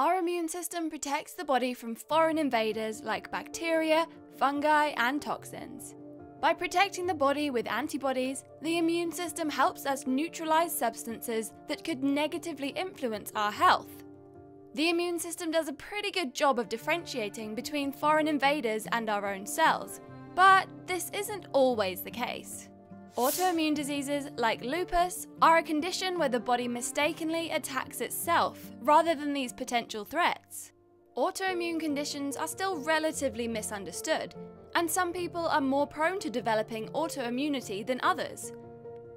Our immune system protects the body from foreign invaders like bacteria, fungi, and toxins. By protecting the body with antibodies, the immune system helps us neutralize substances that could negatively influence our health. The immune system does a pretty good job of differentiating between foreign invaders and our own cells, but this isn't always the case. Autoimmune diseases like lupus are a condition where the body mistakenly attacks itself rather than these potential threats. Autoimmune conditions are still relatively misunderstood, and some people are more prone to developing autoimmunity than others.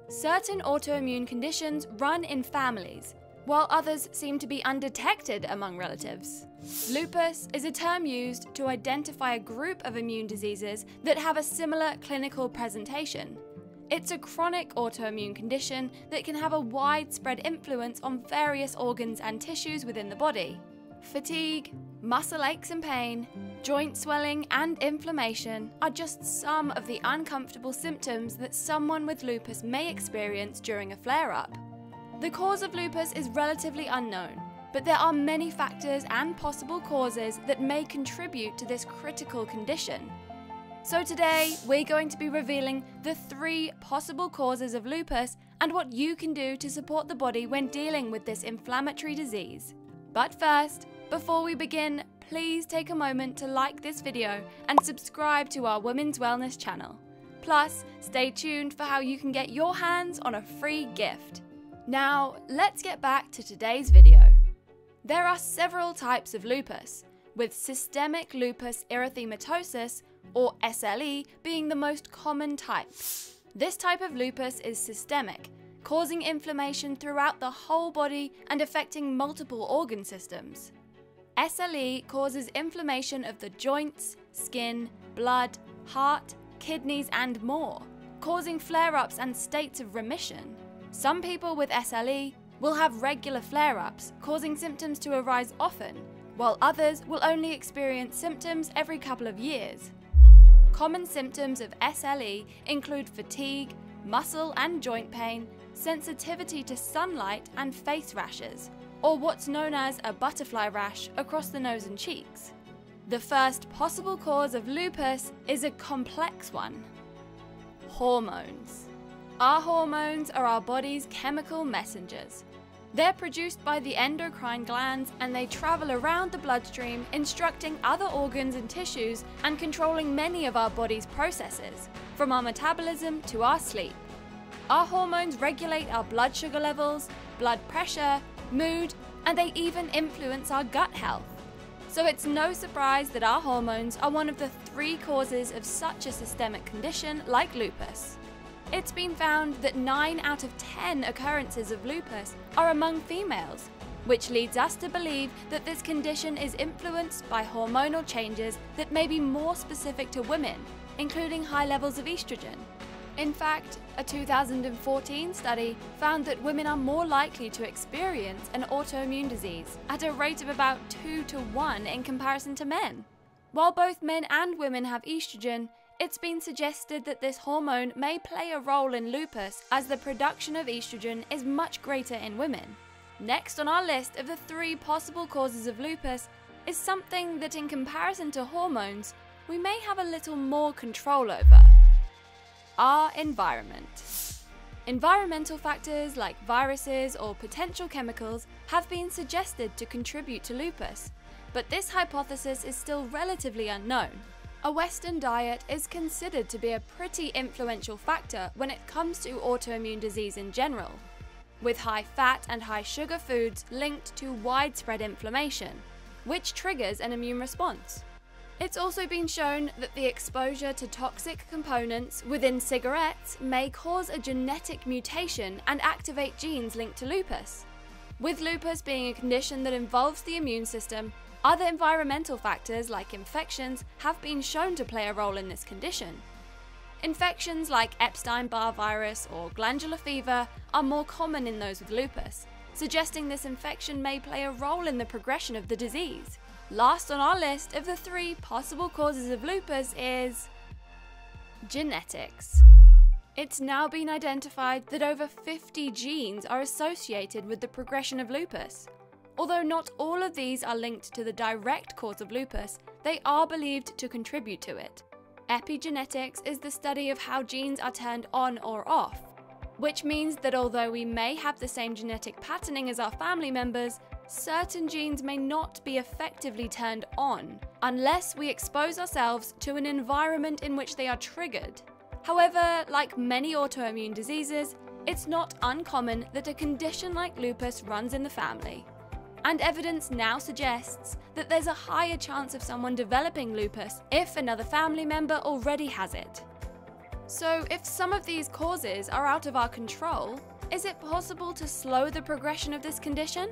Certain autoimmune conditions run in families, while others seem to be undetected among relatives. Lupus is a term used to identify a group of immune diseases that have a similar clinical presentation. It's a chronic autoimmune condition that can have a widespread influence on various organs and tissues within the body. Fatigue, muscle aches and pain, joint swelling and inflammation are just some of the uncomfortable symptoms that someone with lupus may experience during a flare-up. The cause of lupus is relatively unknown, but there are many factors and possible causes that may contribute to this critical condition. So today, we're going to be revealing the 3 possible causes of lupus and what you can do to support the body when dealing with this inflammatory disease. But first, before we begin, please take a moment to like this video and subscribe to our Women's Wellness channel. Plus, stay tuned for how you can get your hands on a free gift. Now, let's get back to today's video. There are several types of lupus, with systemic lupus erythematosus, or SLE, being the most common type. This type of lupus is systemic, causing inflammation throughout the whole body and affecting multiple organ systems. SLE causes inflammation of the joints, skin, blood, heart, kidneys, and more, causing flare-ups and states of remission. Some people with SLE will have regular flare-ups, causing symptoms to arise often, while others will only experience symptoms every couple of years. Common symptoms of SLE include fatigue, muscle and joint pain, sensitivity to sunlight and face rashes, or what's known as a butterfly rash across the nose and cheeks. The first possible cause of lupus is a complex one. Hormones. Our hormones are our body's chemical messengers. They're produced by the endocrine glands and they travel around the bloodstream, instructing other organs and tissues and controlling many of our body's processes, from our metabolism to our sleep. Our hormones regulate our blood sugar levels, blood pressure, mood, and they even influence our gut health. So it's no surprise that our hormones are one of the 3 causes of such a systemic condition like lupus. It's been found that 9 out of 10 occurrences of lupus are among females, which leads us to believe that this condition is influenced by hormonal changes that may be more specific to women, including high levels of estrogen. In fact, a 2014 study found that women are more likely to experience an autoimmune disease at a rate of about 2 to 1 in comparison to men. While both men and women have estrogen, it's been suggested that this hormone may play a role in lupus, as the production of estrogen is much greater in women. Next on our list of the 3 possible causes of lupus is something that, in comparison to hormones, we may have a little more control over: our environment. Environmental factors like viruses or potential chemicals have been suggested to contribute to lupus, but this hypothesis is still relatively unknown. A Western diet is considered to be a pretty influential factor when it comes to autoimmune disease in general, with high fat and high sugar foods linked to widespread inflammation, which triggers an immune response. It's also been shown that the exposure to toxic components within cigarettes may cause a genetic mutation and activate genes linked to lupus. With lupus being a condition that involves the immune system, other environmental factors like infections have been shown to play a role in this condition. Infections like Epstein-Barr virus or glandular fever are more common in those with lupus, suggesting this infection may play a role in the progression of the disease. Last on our list of the 3 possible causes of lupus is genetics. It's now been identified that over 50 genes are associated with the progression of lupus. Although not all of these are linked to the direct cause of lupus, they are believed to contribute to it. Epigenetics is the study of how genes are turned on or off, which means that although we may have the same genetic patterning as our family members, certain genes may not be effectively turned on unless we expose ourselves to an environment in which they are triggered. However, like many autoimmune diseases, it's not uncommon that a condition like lupus runs in the family. And evidence now suggests that there's a higher chance of someone developing lupus if another family member already has it. So if some of these causes are out of our control, is it possible to slow the progression of this condition?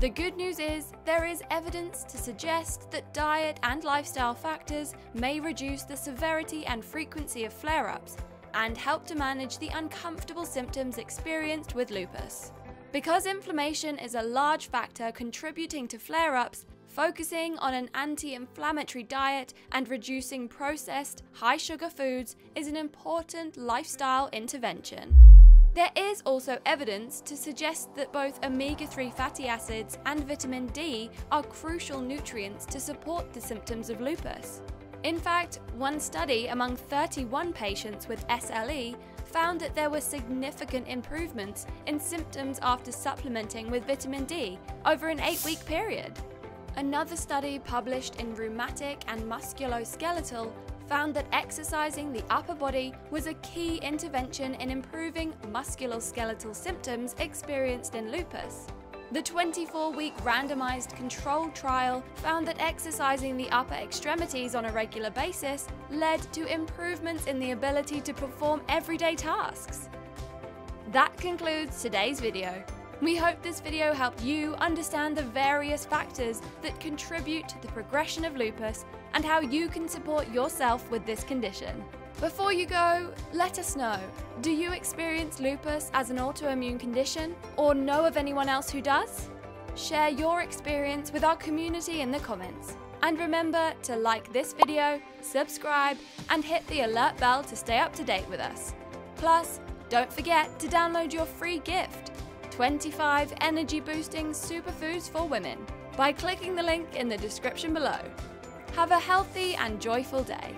The good news is there is evidence to suggest that diet and lifestyle factors may reduce the severity and frequency of flare-ups and help to manage the uncomfortable symptoms experienced with lupus. Because inflammation is a large factor contributing to flare-ups, focusing on an anti-inflammatory diet and reducing processed, high-sugar foods is an important lifestyle intervention. There is also evidence to suggest that both omega-3 fatty acids and vitamin D are crucial nutrients to support the symptoms of lupus. In fact, one study among 31 patients with SLE found that there were significant improvements in symptoms after supplementing with vitamin D over an 8-week period. Another study published in Rheumatic and Musculoskeletal found that exercising the upper body was a key intervention in improving musculoskeletal symptoms experienced in lupus. The 24-week randomized controlled trial found that exercising the upper extremities on a regular basis led to improvements in the ability to perform everyday tasks. That concludes today's video. We hope this video helped you understand the various factors that contribute to the progression of lupus and how you can support yourself with this condition. Before you go, let us know, do you experience lupus as an autoimmune condition or know of anyone else who does? Share your experience with our community in the comments. And remember to like this video, subscribe, and hit the alert bell to stay up to date with us. Plus, don't forget to download your free gift, 25 Energy Boosting Superfoods for Women, by clicking the link in the description below. Have a healthy and joyful day.